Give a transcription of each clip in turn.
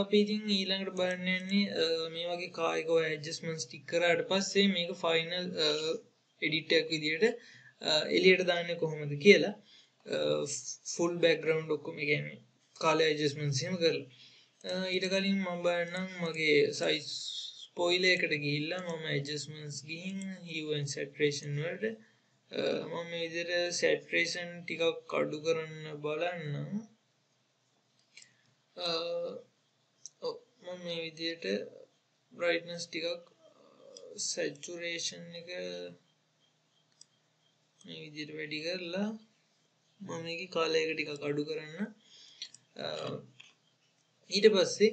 අපිටින් ඊළඟට බලන්න යන්නේ මේ වගේ කායික ඔය ඇඩ්ජස්ට්මන්ට්ස් ටික කරාට පස්සේ මේක ෆයිනල් එඩිට් එකක් විදියට එළියට දාන්නේ කොහොමද කියලා ෆුල් බෑග්ග්‍රවුන්ඩ් ඔක්කොම කියන්නේ කාලේ ඇඩ්ජස්ට්මන්ට්ස් එහෙම කරලා ඊට කලින් මම බලන්නම් මගේ සයිස් ස්පොයිලර් එකට ගිහිල්ලා මම ඇඩ්ජස්ට්මන්ට්ස් ගිහින් හියු ඇන් සැචුරේෂන් වලට මම මේ විදියට සැචුරේෂන් ටිකක් අඩු කරන්න බලන්නම් මම මේ විදියට brightness ටිකක් saturation එක මේ විදියට වැඩි කරලා මම මේකේ කාලය එක ටිකක් අඩු කරන්න ඊට පස්සේ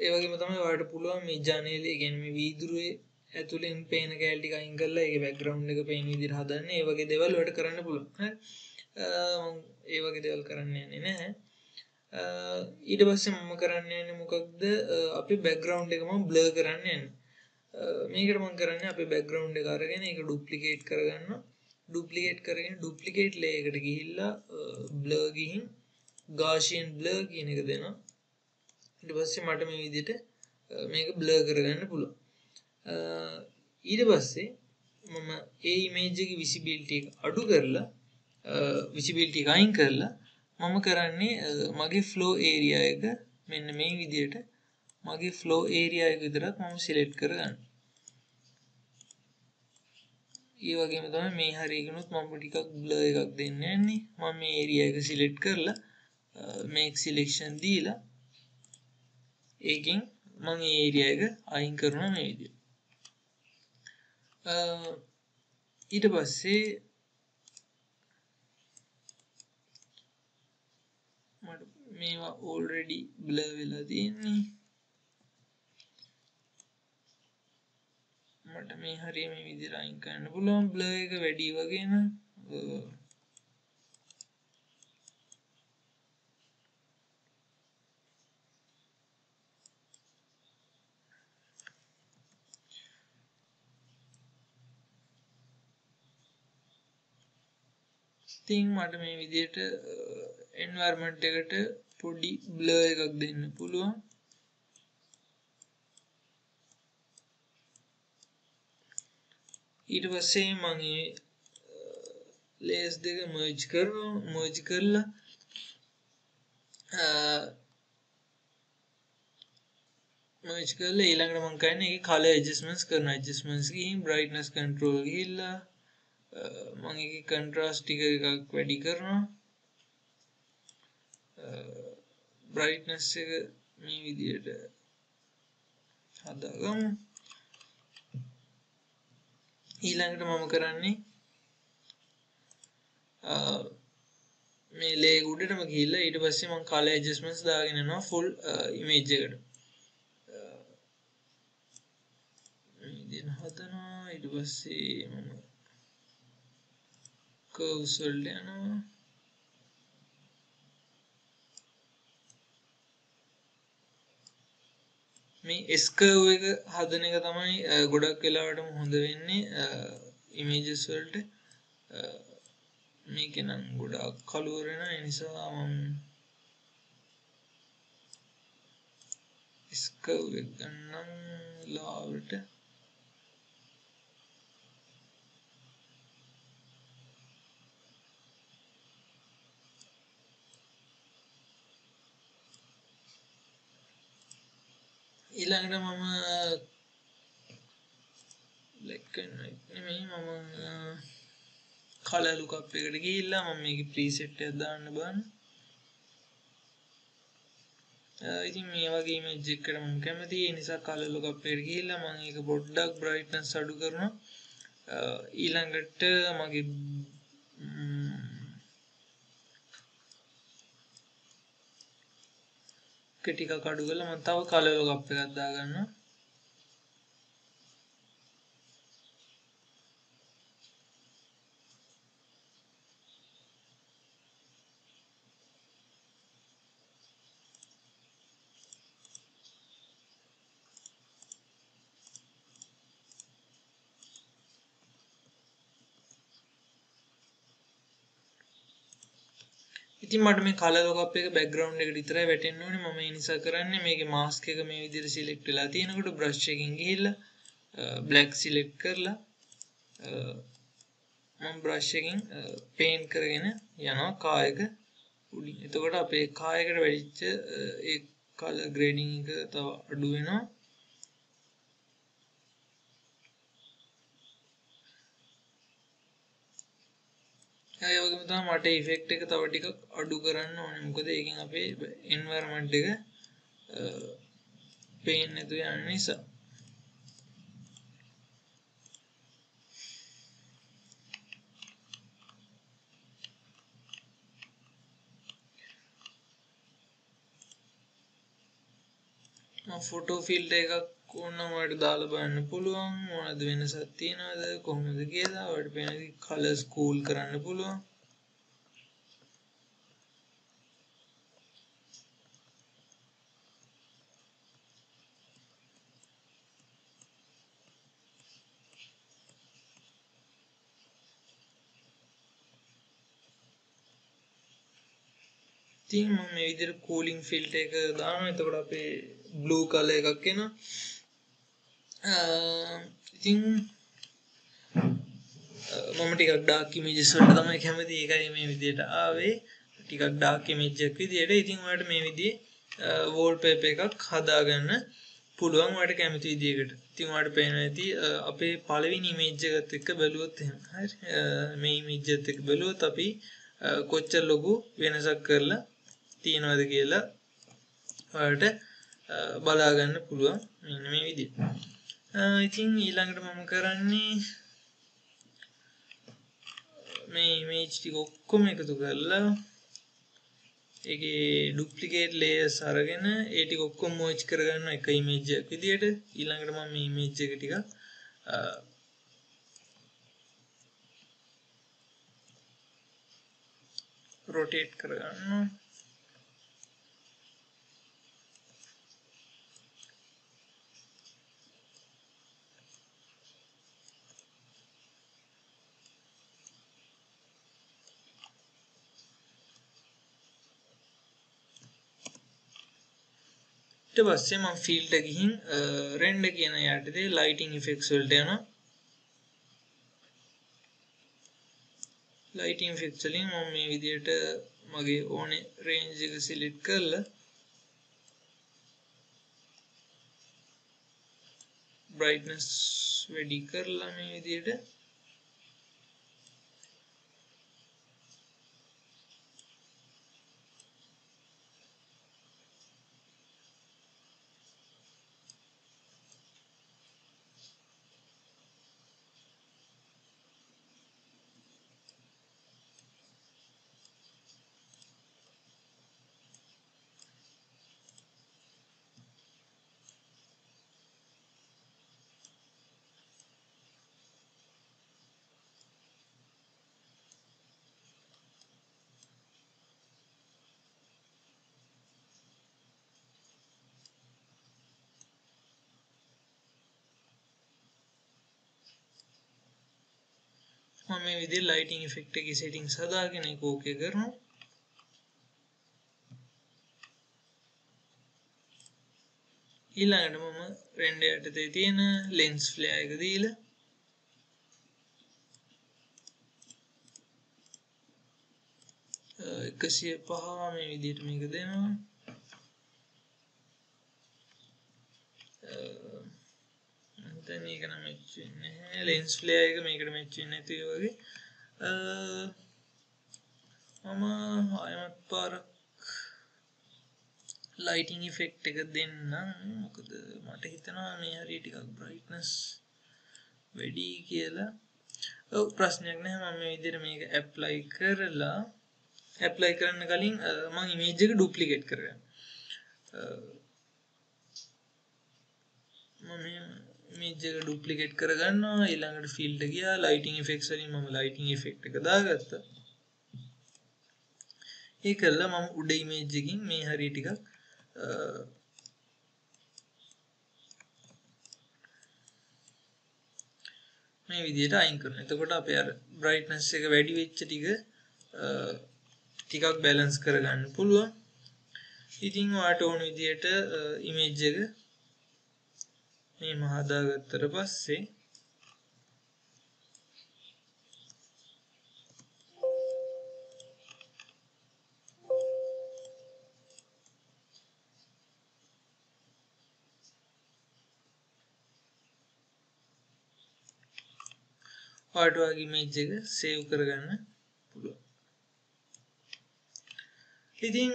ඒ වගේම තමයි ඔයාලට පුළුවන් මේ ජනේලේ කියන්නේ මේ වීදුරුවේ ඇතුලෙන් පේන කැල් ටික අයින් කරලා ඒකේ background එක පේන විදියට හදන්න ඒ වගේ දේවල් ඔයාලට කරන්න පුළුවන් හරි මම ඒ වගේ දේවල් කරන්න යන්නේ නැහැ ඊට පස්සේ මම කරන්න යන්නේ මොකක්ද අපි බෑග්ග්‍රවුන්ඩ් එක මම බ්ලර් කරන්න යන්නේ මේකට මම කරන්නේ අපි බෑග්ග්‍රවුන්ඩ් එක අරගෙන ඒක ඩුප්ලිකේට් කරගන්නවා ඩුප්ලිකේට් කරගෙන ඩුප්ලිකේට් ලේ එකට ගිහිල්ලා බ්ලර් ගිහින් ගාෂියන් බ්ලර් කියන එක දෙනවා ඊට පස්සේ මට මේ විදිහට මේක බ්ලර් කරගන්න පුළුවන් ඊට පස්සේ මම ඒ ඉමේජ් එකේ විසිබිලිටි එක අඩු කරලා විසිබිලිටි එක අයින් කරලා මම කරන්නේ මගේ ෆ්ලෝ ඒරියා එක මෙන්න මේ විදිහට මගේ ෆ්ලෝ ඒරියා එක විතරක් මම සිලෙක්ට් කරගන්න. ඒ වගේම තමයි මේ හරියකිනුත් මම ටිකක් බ්ලර් එකක් දෙන්න යන්නේ. මම මේ ඒරියා එක සිලෙක්ට් කරලා මේක් සිලෙක්ෂන් දීලා ඒකෙන් මම මේ ඒරියා එක අයින් කරනවා මේ විදිහට. ඊට පස්සේ මේවා already blur වෙලා තියෙන්නේ මට මේ හරිය මේ විදිහට අයින් කරන්න පුළුවන් blur එක වැඩි වගේ නම් ඉතින් මට මේ විදිහට environment එකට පොඩි බ්ලර් එකක් දෙන්න පුළුවන් ඊට පස්සේ මම මේ ලේස් දෙක merge කරලා ඊළඟට මම කියන්නේ ඒකේ color adjustments කරන adjustments ගිහින් brightness control ගිහිල්ලා මම ඒකේ contrast ටික එකක් වැඩි කරනවා brightness එක මේ විදියට හදාගමු ඊළඟට මම කරන්නේ මේ ලේ එක උඩටම ගිහිල්ලා ඊට පස්සේ මම color adjustments දාගෙන යනවා full image එකට මේ විදියට හදනවා ඊට පස්සේ මම curves වලට යනවා මේ S curve එක හදන එක තමයි ගොඩක් වෙලාවටම හොඳ වෙන්නේ images වලට මේක නම් ගොඩක් කළුවර වෙනවා ඒ නිසා මම S curve එක ගන්නම් ලාවට ඊළඟට මම black and white නෙමෙයි මම color lookup එකට ගිහිල්ලා මම මේකේ preset එකක් දාන්න බලන්න. ඉතින් මේ වගේ image එකකට මම කැමතියි. ඒ නිසා color lookup එකට ගිහිල්ලා මම ඒක පොඩ්ඩක් brightness අඩු කරනවා. ඊළඟට මගේ ටිකක් අඩු කරලා මම තව color lookup එකක් දාගන්නවා ඉතින් මට මේ කලර් ලොකප් එක බෑග්ග්‍රවුන්ඩ් එකට විතරයි වැටෙන්න ඕනේ. මම ඒ නිසා කරන්නේ මේකේ මාස්ක් එක මේ විදිහට සිලෙක්ට් වෙලා තියෙනකොට බ්‍රෂ් එකකින් ගිහිල්ලා බ්ලැක් සිලෙක්ට් කරලා මම බ්‍රෂ් එකකින් පේන්ට් කරගෙන යනවා කා එක උඩින්. එතකොට අපේ කා එකට වැඩිච්ච ඒ කලර් ග්‍රේඩින් එක තව අඩු වෙනවා. ඒ වගේම තමයි මට ඉෆෙක්ට් එක තව ටිකක් අඩු කරන්න ඕනේ. මොකද ඒකෙන් අපේ එන්වයරන්මන්ට් එක පේන්නේ නැතු යන නිසා. මම ෆොටෝ ෆිල්ටර් එකක් ඕනම වලට දාලා බලන්න පුළුවන්. මොනවද වෙනසක් තියනවද කොහොමද කියලා ඔයාලට පේන කලර්ස් කූල් කරන්න පුළුවන්. ඉතින් මම මේ විදිහට කූලින් ෆිල්ටර් එක දානවා. එතකොට අපේ බ්ලූ කලර් එකක් එනවා. ඉතින් මම ටිකක් ඩාර්ක් ඉමේජස් වලට තමයි කැමති. ඒකයි මේ විදිහට ආවේ ටිකක් ඩාර්ක් ඉමේජ් එකක් විදිහට. ඉතින් ඔයාලට මේ විදිහේ වෝල්පේපර් එකක් හදාගන්න පුළුවන් ඔයාලට කැමති විදිහකට. ඉතින් ඔයාලට පේනවා ඇති අපේ පළවෙනි ඉමේජ් එකත් එක්ක බලුවොත් එහෙම. හරි මේ ඉමේජ් එකත් එක්ක බලුවොත් අපි කොච්චර ලොකු වෙනසක් කරලා තියනවද කියලා ඔයාලට බලාගන්න පුළුවන් මෙන්න මේ විදිහට. ඉතින් ඊළඟට මම කරන්නේ මේ ඉමේජ් ටික ඔක්කොම එකතු කරලා ඒකේ ඩුප්ලිකේට් ලේයර්ස් අරගෙන ඒ ටික ඔක්කොම මර්ජ් කරගන්න එක ඉමේජ් එකක් විදියට. ඊළඟට මම මේ ඉමේජ් එක ටික රොටේට් කරගන්නවා. ඊට පස්සේ මම ෆීල්ඩ් එක ගිහින් රෙන්ඩර් කියන යටතේ ලයිටින් ඉෆෙක්ට්ස් වලට යනවා. ලයිටින් ඉෆෙක්ට්ස් වලින් මම මේ විදිහට මගේ ඕනේ රේන්ජ් එක සිලෙක්ට් කරලා බ්‍රයිට්නස් වැඩි කරලා මේ විදිහට මම මේ විදිහේ ලයිටින් ඉෆෙක්ට් එකේ සෙටින්ග්ස් හදාගෙන ඒක ඕකේ කරනවා. ඊළඟට මම රෙන්ඩර් යටතේ තියෙන lens flare එක දීලා එකසිය පහ මේ විදිහට මේක දෙනවා. දැන් මේක නම් මැච් වෙන්නේ නැහැ. lens flare එක මේකට මැච් වෙන්නේ නැති වගේ. මම ආයෙත් පාරක් lighting effect එක දෙන්නම්. මොකද මට හිතෙනවා මේ හරිය ටිකක් brightness වැඩි කියලා. ඔව් ප්‍රශ්නයක් නැහැ. මම මේ විදිහට මේක apply කරන්න කලින් මම image එක duplicate කරගන්න. මම image එක duplicate කරගන්නවා. ඊළඟට field එක ගියා lighting effects වලින් මම lighting effect එක දාගත්තා. ඒකල්ලා මම උඩ image එකකින් මේ හරිය ටිකක් මේ විදිහට අයින් කරනවා. එතකොට අපේ අර brightness එක වැඩි වෙච්ච ටික ටිකක් බැලන්ස් කරගන්න පුළුවන්. ඉතින් ඔයාට ඕන විදිහට ඉමේජ් එක මේ හදාගත්තට පස්සේ ඔයාට ඔයාගේ ඉමේජ් එක සේව් කරගන්න පුළුවන්. ඉතින්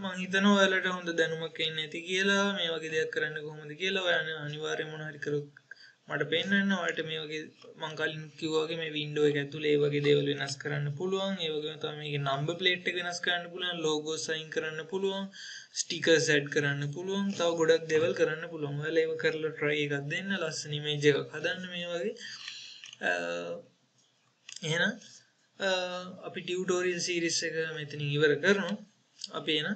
මම හිතනවා ඔයාලට හොඳ දැනුමක් එන්නේ නැති කියලා මේ වගේ දෙයක් කරන්න කොහොමද කියලා. ඔයාලා අනිවාර්යයෙන්ම මොනවා හරි කරොත් මට පෙන්නන්න. ඔයාලට මේ වගේ මම කලින් කිව්වා වගේ මේ වින්ඩෝ එක ඇතුලේ මේ වගේ දේවල් වෙනස් කරන්න පුළුවන්. ඒ වගේම තමයි මේකේ නම්බර් ප්ලේට් එක වෙනස් කරන්න පුළුවන්, ලෝගෝ සයින් කරන්න පුළුවන්, ස්ටිකර්ස් ඇඩ් කරන්න පුළුවන්, තව ගොඩක් දේවල් කරන්න පුළුවන්. ඔයාලා ඒක කරලා try එකක් දෙන්න, ලස්සන image එකක් හදන්න මේ වගේ. එහෙනම් අපි ටියුටෝරියල් සීරීස් එක මෙතනින් ඉවර කරනවා. අපි එන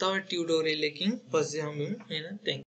තව ටියුටෝරියල් එකකින් පස්සේ හම්බෙමු. එහෙනම් thank you.